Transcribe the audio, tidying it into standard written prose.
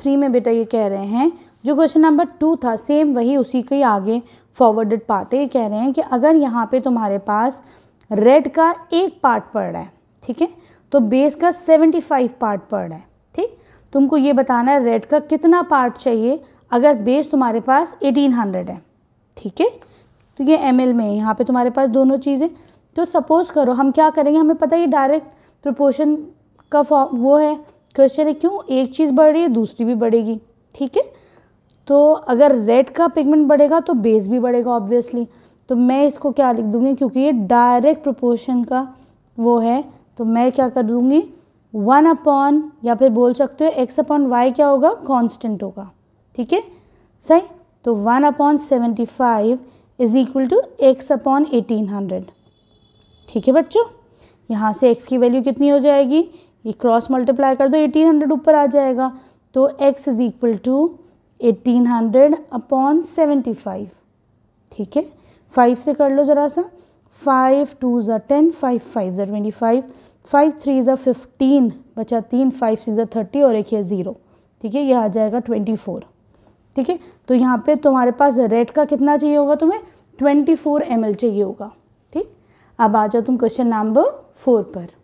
3 में बेटा ये कह रहे हैं जो क्वेश्चन नंबर 2 था सेम वही उसी के आगे फॉरवर्डेड पार्ट है। ये कह रहे हैं कि अगर यहाँ पे तुम्हारे पास रेड का एक पार्ट पड़ रहा है, ठीक है, तो बेस का 75 पार्ट पड़ रहा है, ठीक। तुमको ये बताना है रेड का कितना पार्ट चाहिए अगर बेस तुम्हारे पास 1800 है, ठीक है। तो ये ml में है, यहाँ पे तुम्हारे पास दोनों चीज़ें। तो सपोज़ करो हम क्या करेंगे, हमें पता है ये डायरेक्ट प्रोपोर्शन का फॉर्म वो है क्वेश्चन है, क्यों एक चीज़ बढ़ रही है दूसरी भी बढ़ेगी, ठीक है। तो अगर रेड का पिगमेंट बढ़ेगा तो बेस भी बढ़ेगा ऑब्वियसली। तो मैं इसको क्या लिख दूँगी, क्योंकि ये डायरेक्ट प्रोपोर्शन का वो है, तो मैं क्या कर दूँगी 1 अपॉन या फिर बोल सकते हो x अपॉन y क्या होगा कांस्टेंट होगा, ठीक है, सही। तो 1 upon 75 is equal to x upon 1800, ठीक है बच्चों। यहाँ से x की वैल्यू कितनी हो जाएगी, ये क्रॉस मल्टीप्लाई कर दो 1800 ऊपर आ जाएगा, तो x is equal to 1800 upon 75, ठीक है। 5 से कर लो ज़रा सा, 5 2 ज़ा 10, 5 5 ज़ा 25, 5 3 ज़ा 15 बचा 3, 5 6 ज़ा 30 और 1 ज़ा 0, ठीक है, ये आ जाएगा 24, ठीक है। तो यहाँ पे तुम्हारे पास रेड का कितना चाहिए होगा, तुम्हें 24 ml चाहिए होगा, ठीक। अब आ जाओ तुम क्वेश्चन नंबर 4 पर।